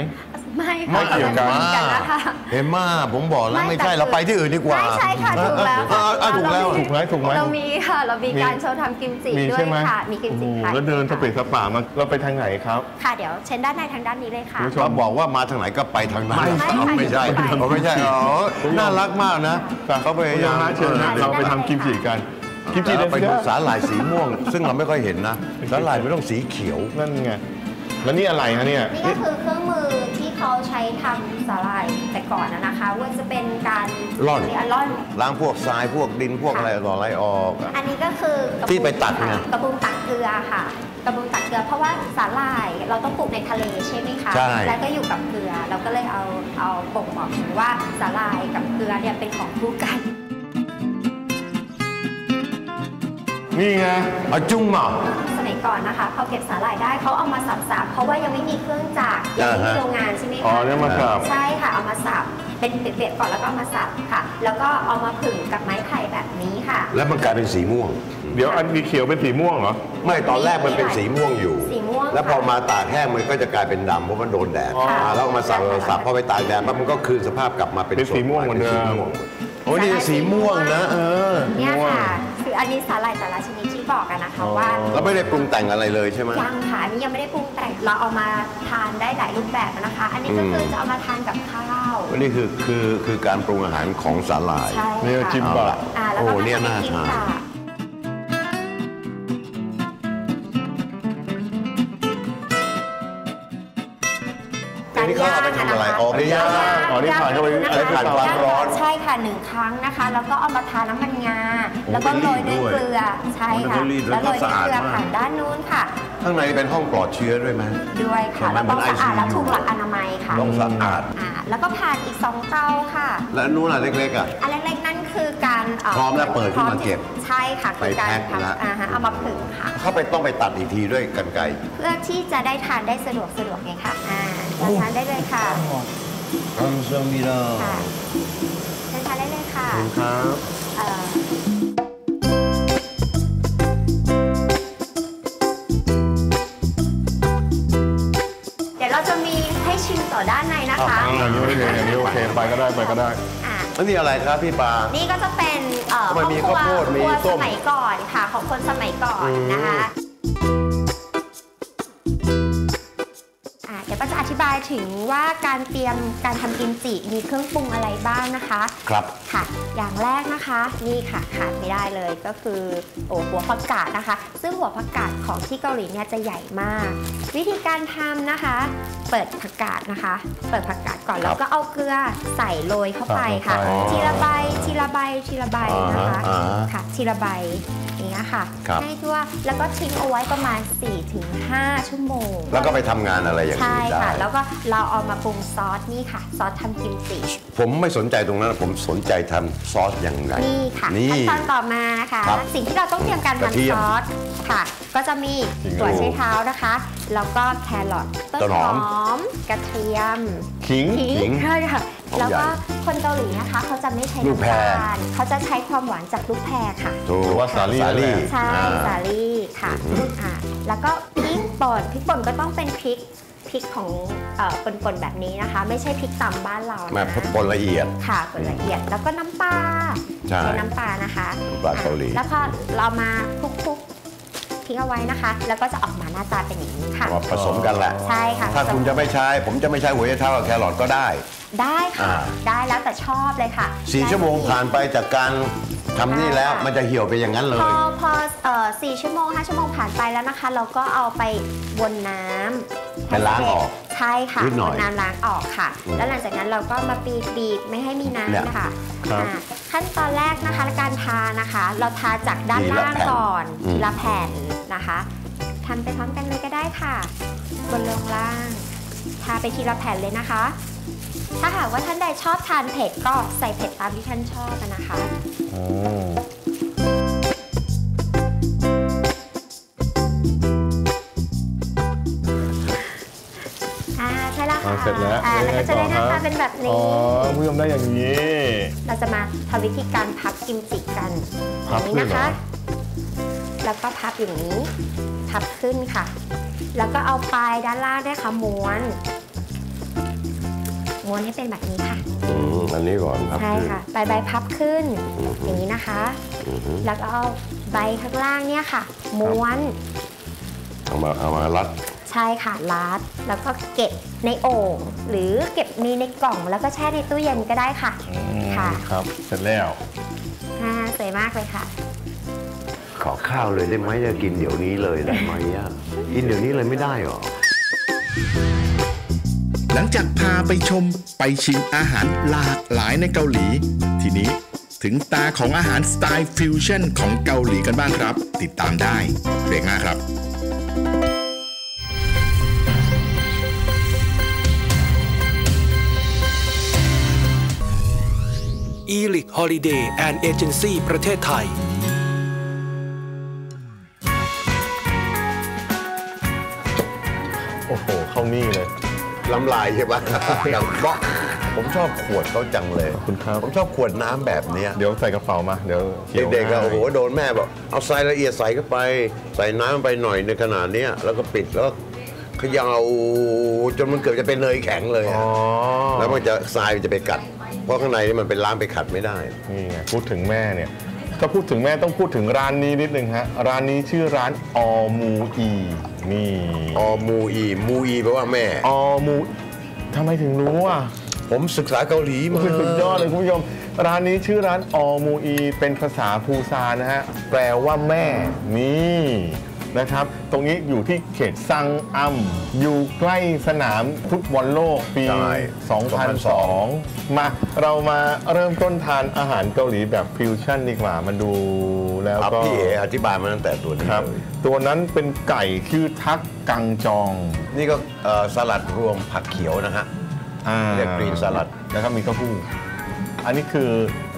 ไม่ไม่เกี่ยวกันนะคะเอ็มม่าผมบอกแล้วไม่ใช่เราไปที่อื่นดีกว่าไม่ใช่ค่ะถูกแล้วค่ะถูกแล้วถูกไหมถูกไหมเรามีค่ะเรามีการโชว์ทำกิมจิด้วยค่ะมีกิมจิค่ะแล้วเดินสเปซสปามาเราไปทางไหนครับค่ะเดี๋ยวเชิญด้านในทางด้านนี้เลยค่ะเขาบอกว่ามาทางไหนก็ไปทางนั้นไม่ใช่ไม่ใช่อ๋อน่ารักมากนะเขาไปเราไปทำกิมจิกันกิมจิเราไปดูสาหร่ายสีม่วงซึ่งเราไม่ค่อยเห็นนะสาหร่ายไม่ต้องสีเขียวนั่นไงแล้วนี่อะไรฮะเนี่ยนี่ก็คือเครื่องมือที่เขาใช้ทำสาหร่ายแต่ก่อนนะคะว่าจะเป็นการร่อนล้างพวกทรายพวกดินพวกอะไรต่ออะไรออกอันนี้ก็คือที่ไปตัดไงกระปุกตักเกลือค่ะกระปุกตักเกลือเพราะว่าสาหร่ายเราต้องปลูกในทะเลใช่ไหมคะแล้วก็อยู่กับเกลือเราก็เลยเอาเอาบ่งบอกว่าสาหร่ายกับเกลือเนี่ยเป็นของคู่กันนี่ไงเอาจุ้งมาสมัยก่อนนะคะเขาเก็บสาหร่ายได้เขาเอามาสับๆเพราะว่ายังไม่มีเครื่องจักรยังไม่มีโรงงานใช่ไหมคะอ๋อเนี่ยมาสับใช่ค่ะเอามาสับเป็นเปียกๆก่อนแล้วก็มาสับค่ะแล้วก็เอามาผึ่งกับไม้ไผ่แบบนี้ค่ะแล้วมันกลายเป็นสีม่วงเดี๋ยวอันมีเขียวเป็นสีม่วงเหรอไม่ตอนแรกมันเป็นสีม่วงอยู่สีม่วงแล้วพอมาตากแห้งมันก็จะกลายเป็นดำเพราะมันโดนแดดแล้วมาสับสับพอไปตากแดดปั๊บมันก็คืนสภาพกลับมาเป็นสีม่วงเหมือนเดิมโอ้นี่สีม่วงนะเออเนี่ยค่ะคืออันนี้สาหร่ายแต่ละชนิดที่บอกกันนะคะว่าเราไม่ได้ปรุงแต่งอะไรเลยใช่ไหมยังค่ะนี่ยังไม่ได้ปรุงแต่งเราเอามาทานได้หลายรูปแบบนะคะอันนี้ก็คือจะเอามาทานกับข้าวนี่คือคือคือการปรุงอาหารของสาหร่ายนี่จิมบะโอ้เนี่ยน่าทานนี่เขาเอาไปทำอะไรอ๋อนี่ย่างอ๋อนี่ผ่านเข้าไปใช้ผ่านความร้อนใช่ค่ะหนึ่งครั้งนะคะแล้วก็เอามาทาน้ำมันงาแล้วก็โรยด้วยเกลือใช่ค่ะแล้วโรยด้วยเกลือผ่านด้านนู้นค่ะข้างในเป็นห้องปลอดเชื้อด้วยไหมด้วยค่ะแล้วต้องสะอาดและถูกหลักอนามัยค่ะต้องสะอาดอ่าแล้วก็ผ่านอีกสองเตาค่ะและนู้นอะไรเล็กๆอ่ะอันเล็กๆนั่นคือการพร้อมแล้วเปิดขึ้นมาเก็บใช่ค่ะไปแพ็คแล้วเอามาผึ่งค่ะเข้าไปต้องไปตัดอีกทีด้วยกรรไกรเพื่อที่จะได้ทานได้สะดวกสะดวกไงค่ะทานได้เลยค่ะทานซามิราทานได้เลยค่ะครับเดี๋ยวเราจะมีให้ชิมต่อด้านในนะคะอันนี้โอเคอันนี้โอเคไปก็ได้ไปก็ได้อันนี้อะไรครับพี่ปานี่ก็จะเป็นครอบครัวครัวสมัยก่อนค่ะของคนสมัยก่อนนะคะก็จะอธิบาย ายถึงว่าการเตรียมการทำกิมจิมีเครื่องปรุงอะไรบ้างนะคะครับค่ะอย่างแรกนะคะนี่ค่ะขาดไม่ได้เลยก็คือโอ้หัวผักกาดนะคะซึ่งหัวผักกาดของที่เกาหลีเนี่ยจะใหญ่มากวิธีการทำนะคะเปิดผักกาดนะคะเปิดผักกาดก่อนแล้วก็เอาเกลือใส่โรยเข้าไปค่ะทีละใบทีละใบทีละใบนะคะค่ะทีละใบอย่างเงี้ยค่ะให้ทั่วแล้วก็ทิ้งเอาไว้ประมาณ สี่ถึงห้า ชั่วโมงแล้วก็ไปทำงานอะไรอย่างนี้ได้ใช่ค่ะแล้วก็เราเอามาปรุงซอสนี่ค่ะซอสทำกิมจิผมไม่สนใจตรงนั้นผมสนใจทำซอสอย่างไรนี่ค่ะขั้นตอนต่อมาค่ะสิ่งที่เราต้องเตรียมการทำซอสค่ะก็จะมีหัวไชเท้านะคะแล้วก็แครอทต้นหอมกระเทียมขิงขิงใช่ค่ะแล้วก็คนเกาหลีนะคะเขาจะไม่ใช้น้ำตาลเขาจะใช้ความหวานจากลูกแพรค่ะหรือว่าสาลี่ใช่สาลี่ค่ะอ่าแล้วก็พริกป่นพริกป่นก็ต้องเป็นพริกพริกของป่นๆแบบนี้นะคะไม่ใช่พริกตำบ้านเรานะป่นละเอียดค่ะป่นละเอียดแล้วก็น้ำปลาใช้น้ำปลานะคะน้ำปลาเกาหลีแล้วก็เรามาคลุกทิ้งเอาไว้นะคะแล้วก็จะออกมาหน้าตาเป็นอย่างนี้ค่ะผสมกันแหละใช่ค่ะถ้าคุณจะไม่ใช้ผมจะไม่ใช้หัวไชเท้ากับแครอทก็ได้ได้ค่ะได้แล้วแต่ชอบเลยค่ะสี่ชั่วโมงผ่านไปจากการทำนี่แล้วมันจะเหี่ยวไปอย่างนั้นเลยพอพอสี่ชั่วโมงห้าชั่วโมงผ่านไปแล้วนะคะเราก็เอาไปวนน้ำไปล้างออกใช่ค่ะน้ำล้างออกค่ะแล้วหลังจากนั้นเราก็มาปีบีบไม่ให้มีน้ำนะคะขั้นตอนแรกนะคะการทานะคะเราทาจากด้านล่างก่อนทีละแผ่นนะคะทำไปพร้อมกันเลยก็ได้ค่ะบนลงล่างทาไปทีละแผ่นเลยนะคะถ้าหากว่าท่านใดชอบทานเผ็ดก็ใส่เผ็ดตามที่ท่านชอบกันนะคะอ่าใช่แล้วค่ะเสร็จแล้วแล้วก็จะได้หน้าตาเป็นแบบนี้อ๋อผู้ชมได้อย่างนี้เราจะมาทำวิธีการพับกิมจิกันแบบนี้นะคะแล้วก็พับอย่างนี้พับขึ้นค่ะแล้วก็เอาปลายด้านล่างด้วยค่ะม้วนม้วนให้เป็นแบบนี้ค่ะอันนี้ก่อนครับใช่ค่ะใบใบพับขึ้นอย่างนี้นะคะแล้วก็เอาใบข้างล่างเนี่ยค่ะม้วนเอามาเอามารัดใช่ค่ะรัดแล้วก็เก็บในโอ่งหรือเก็บมีในกล่องแล้วก็แช่ในตู้เย็นก็ได้ค่ะค่ะครับเสร็จแล้วน่าสวยมากเลยค่ะขอข้าวเลยได้ไหมจะกินเดี๋ยวนี้เลยได้ไหมอ่ะกินเดี๋ยวนี้เลยไม่ได้หรอหลังจากพาไปชมไปชิมอาหารหลากหลายในเกาหลีทีนี้ถึงตาของอาหารสไตล์ฟิวชั่นของเกาหลีกันบ้างครับติดตามได้เรียกง่ายครับอีลิกฮอลิเดย์แอนด์เอเจนซี่ประเทศไทยโอ้โหเข้านี่เลยล้ำลายใช่ปะอย่างเบาะผมชอบขวดเขาจังเลยขอบคุณครับผมชอบขวดน้ำแบบนี้เดี๋ยวใส่กระเป๋ามาเดี๋ยวเด็กๆก็โอ้โหโดนแม่บอกเอาทรายละเอียดใส่เข้าไปใส่น้ำไปหน่อยในขนาดนี้แล้วก็ปิดแล้วเขย่าจนมันเกือบจะเป็นเนยแข็งเลยแล้วมันจะทรายมันจะไปกัดเพราะข้างในนี่มันเป็นล้างไปขัดไม่ได้นี่ไงพูดถึงแม่เนี่ยถ้าพูดถึงแม่ต้องพูดถึงร้านนี้นิดนึงฮะร้านนี้ชื่อร้านออมูอีนี่ออมูอีมูอีแปลว่าแม่ออมูทำไมถึงรู้อ่ะผมศึกษาเกาหลีมาสุดยอดเลยคุณผู้ชมร้านนี้ชื่อร้านออมูอีเป็นภาษาปูซานนะฮะแปลว่าแม่นี่นะครับตรงนี้อยู่ที่เขตซังอัมอยู่ใกล้สนามฟุตบอลโลกปี สองพันสอง มาเรามาเริ่มต้นทานอาหารเกาหลีแบบฟิวชั่นดีกว่ามันดูแล้วก็พี่เอ๋อธิบายมาตั้งแต่ตัวนี้ครับตัวนั้นเป็นไก่ชื่อทักกังจองนี่ก็สลัดรวมผักเขียวนะฮะเรียกกรีนสลัดแล้วก็มีเต้าหู้อันนี้คือ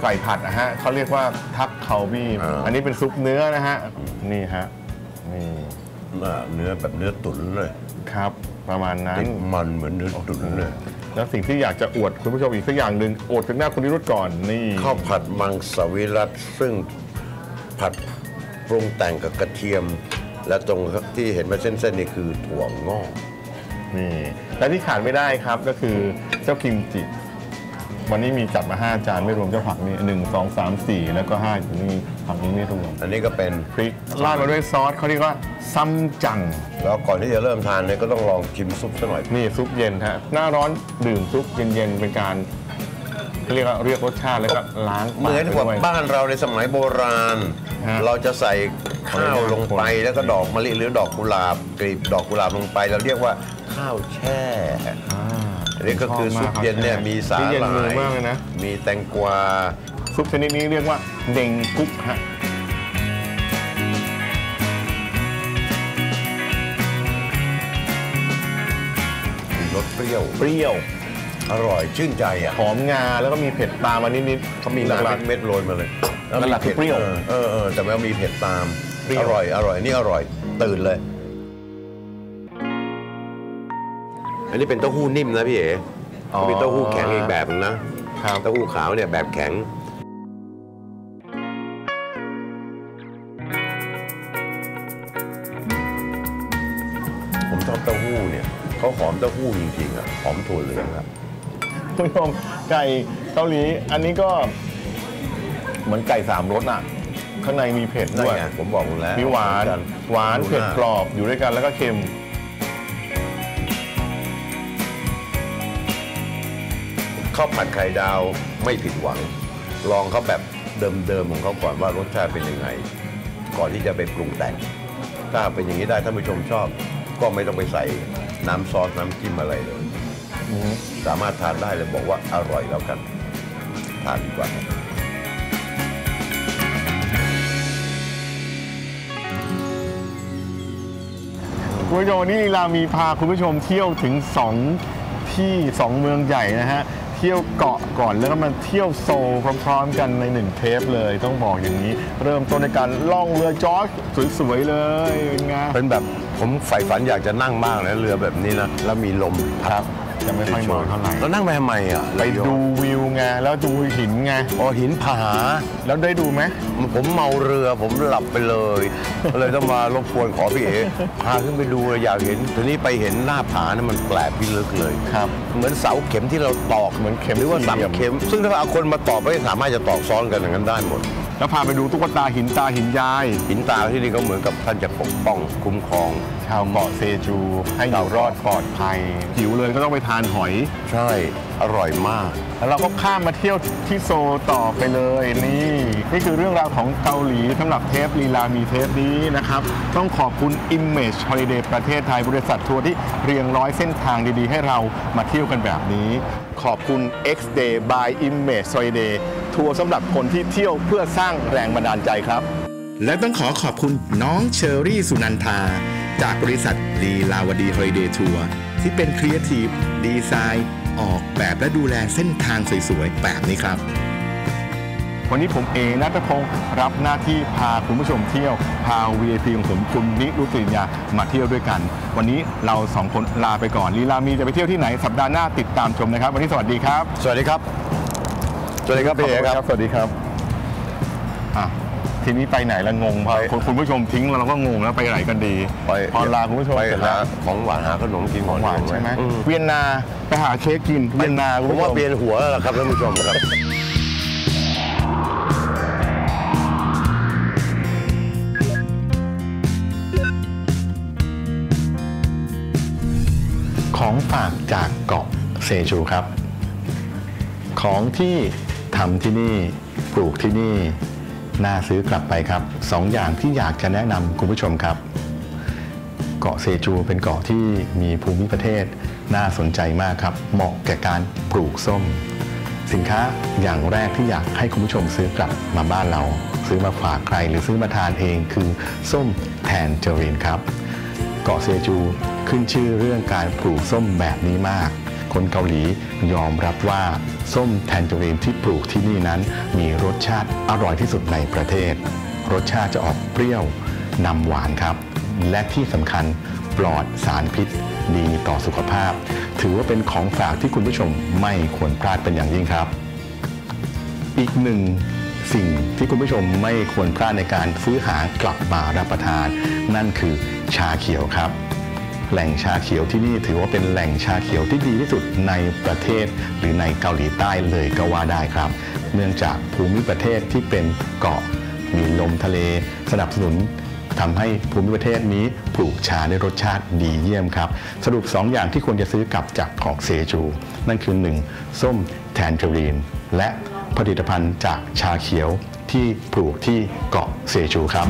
ไก่ผัดนะฮะเขาเรียกว่าทักเคาบี้อันนี้เป็นซุปเนื้อนะฮะนี่ฮะนี่เนื้อแบบเนื้อตุ๋นเลยครับประมาณนั้นมันเหมือนเนื้อตุ๋นเลยแล้วสิ่งที่อยากจะอวดคุณผู้ชมอีกสักอย่างหนึ่งอวดจากหน้าคุณนิรุตก่อนนี่ข้าวผัดมังสวิรัติซึ่งผัดปรุงแต่งกับกระเทียมและตรงที่เห็นมาเส้นๆนี่คือถั่วงอกนี่และที่ขาดไม่ได้ครับก็คือเจ้ากิมจิ วันนี้มีจัดมาห้าจานไม่รวมเจ้าผักนี่หนึ่งสองสามสี่แล้วก็ห้าอยู่นี่ผักนี้ไม่รวมอันนี้ก็เป็นพริกราดมาด้วยซอสเขาเรียกว่าซัมจั๋งแล้วก่อนที่จะเริ่มทานเนี่ยก็ต้องลองชิมซุปซะหน่อยนี่ซุปเย็นฮะหน้าร้อนดื่มซุปเย็นๆเป็นการเรียกเรียกรสชาติแล้วก็ล้างเหมือนกับบ้านเราในสมัยโบราณเราจะใส่ข้าวลงไปแล้วก็ดอกมะลิหรือดอกกุหลาบกลีบดอกกุหลาบลงไปเราเรียกว่าข้าวแช่นี่ก็คือซุปเย็นเนี่ยมีสาหร่ายมีแตงกวาซุปชนิดนี้เรียกว่าเด้งกุ๊กฮะรสเปรี้ยวเปรี้ยวอร่อยชื่นใจอ่ะหอมงาแล้วก็มีเผ็ดตามมานิดๆเขามีหลักๆเม็ดโรยมาเลยแล้วมีเผ็ดเปรี้ยวเออเออแต่ไม่มีเผ็ดตามอร่อยอร่อยนี่อร่อยตื่นเลยอันนี้เป็นเต้าหู้นิ่มนะพี่เอ๋มีเต้าหู้แข็งอีกแบบนึงนะเต้าหู้ขาวเนี่ยแบบแข็งผมชอบเต้าหู้เนี่ยเขาหอมเต้าหู้จริงๆอ่ะหอมถั่วเหลืองครับคุณผู้ชมไก่เกาหลีอันนี้ก็เหมือนไก่สามรสอ่ะข้างในมีเผ็ดด้วยผมบอกคุณแล้วมีหวานหวานเผ็ดกรอบอยู่ด้วยกันแล้วก็เค็มข้าวผัดไข่ดาวไม่ผิดหวังลองเขาแบบเดิมๆของเขาก่อนว่ารสชาติเป็นยังไงก่อนที่จะไปปรุงแต่งถ้าเป็นอย่างนี้ได้ท่านผู้ชมชอบก็ไม่ต้องไปใส่น้ำซอสน้ำจิ้มอะไรเลยสามารถทานได้เลยบอกว่าอร่อยแล้วกันทานดีกว่าคุณผู้ชมวันนี้ลีลามีพาคุณผู้ชมเที่ยวถึงสองที่สองเมืองใหญ่นะฮะเที่ยวเกาะก่อนแล้วก็มาเที่ยวโซลพร้อมๆกันในหนึ่งเทปเลยต้องบอกอย่างนี้เริ่มต้นในการล่องเรือจอร์จสวยๆเลยเป็นไงเป็นแบบผมใฝ่ฝันอยากจะนั่งมากเลยเรือแบบนี้นะแล้วมีลมครับจะไม่ค่อยมองเท่าไหร่แล้วนั่งไปทำไมอ่ะไปดูวิวไงแล้วดูหินไงอ๋อหินผาแล้วได้ดูไหมผมเมาเรือผมหลับไปเลยเลยต้องมารบกวนขอพี่เอ๋พาขึ้นไปดูอยากเห็นทีนี้ไปเห็นหน้าผาเนี่ยมันแปลกพิลึกเลยครับเหมือนเสาเข็มที่เราตอกเหมือนเข็มหรือว่าสามเข็มซึ่งถ้าเอาคนมาตอกไม่สามารถจะตอกซ้อนกันอย่างนั้นได้หมดแล้วพาไปดูตุ๊กตาหินตาหินยายหินตาที่นี่ก็เหมือนกับท่านจะปกป้องคุ้มครองชาวเกาะเซจูให้อยู่รอดปลอดภัยหิวเลยก็ต้องไปทานหอยใช่อร่อยมากแล้วเราก็ข้ามมาเที่ยวที่โซลต่อไปเลยนี่นี่คือเรื่องราวของเกาหลีสำหรับเทปลีลามีเทปนี้นะครับต้องขอบคุณ Image Holiday ประเทศไทยบริษัททัวร์ที่เรียงร้อยเส้นทางดีๆให้เรามาเที่ยวกันแบบนี้ขอบคุณ X Day by Image Holiday ทัวร์สำหรับคนที่เที่ยวเพื่อสร้างแรงบันดาลใจครับและต้องขอขอบคุณน้องเชอรี่สุนันทาจากบริษัทลีลาวดี Holiday ทัวร์ที่เป็นครีเอทีฟดีไซน์ออกแบบและดูแลเส้นทางสวยๆแบบนี้ครับวันนี้ผมเอณัฐพงศ์รับหน้าที่พาคุณผู้ชมเที่ยวพา วี ไอ พี ของผมคุณนิรุตติญามาเที่ยวด้วยกันวันนี้เราสองคนลาไปก่อนลีลามีจะไปเที่ยวที่ไหนสัปดาห์หน้าติดตามชมนะครับวันนี้สวัสดีครับสวัสดีครับสวัสดีครับพี่เอครับสวัสดีครับอ่ะทีนี้ไปไหนละงงพอคุณผู้ชมทิ้งเราก็งงแล้วไปไหนกันดีพอลาคุณผู้ชมไปหาของหวานหาขนมกินของหวานใช่ไหมเวียนนาไปหาเค้กกินเวียนนาผมว่าเวียนหัวแล้วครับท่านผู้ชมครับของฝากจากเกาะเซจูครับของที่ทำที่นี่ปลูกที่นี่น่าซื้อกลับไปครับสองอย่างที่อยากจะแนะนำคุณผู้ชมครับเกาะเซจูเป็นเกาะที่มีภูมิประเทศน่าสนใจมากครับเหมาะแก่การปลูกส้มสินค้าอย่างแรกที่อยากให้คุณผู้ชมซื้อกลับมาบ้านเราซื้อมาฝากใครหรือซื้อมาทานเองคือส้มแทนเจอรินครับเกาะเซจูขึ้นชื่อเรื่องการปลูกส้มแบบนี้มากคนเกาหลียอมรับว่าส้มแทนเจอรินที่ปลูกที่นี่นั้นมีรสชาติอร่อยที่สุดในประเทศรสชาติจะออกเปรี้ยวนำหวานครับและที่สำคัญปลอดสารพิษดีต่อสุขภาพถือว่าเป็นของฝากที่คุณผู้ชมไม่ควรพลาดเป็นอย่างยิ่งครับอีกหนึ่งสิ่งที่คุณผู้ชมไม่ควรพลาดในการซื้อหากลับมารับประทานนั่นคือชาเขียวครับ แหล่งชาเขียวที่นี่ถือว่าเป็นแหล่งชาเขียวที่ดีที่สุดในประเทศหรือในเกาหลีใต้เลยก็ว่าได้ครับเนื่องจากภูมิประเทศที่เป็นเกาะมีลมทะเลสนับสนุนทำให้ภูมิประเทศนี้ปลูกชาได้รสชาติดีเยี่ยมครับสรุปสองอย่างที่ควรจะซื้อกลับจากของเซจูนั่นคือหนึ่งส้มแทนเจอรีนและผลิตภัณฑ์จากชาเขียวที่ปลูกที่เกาะเซจูครับ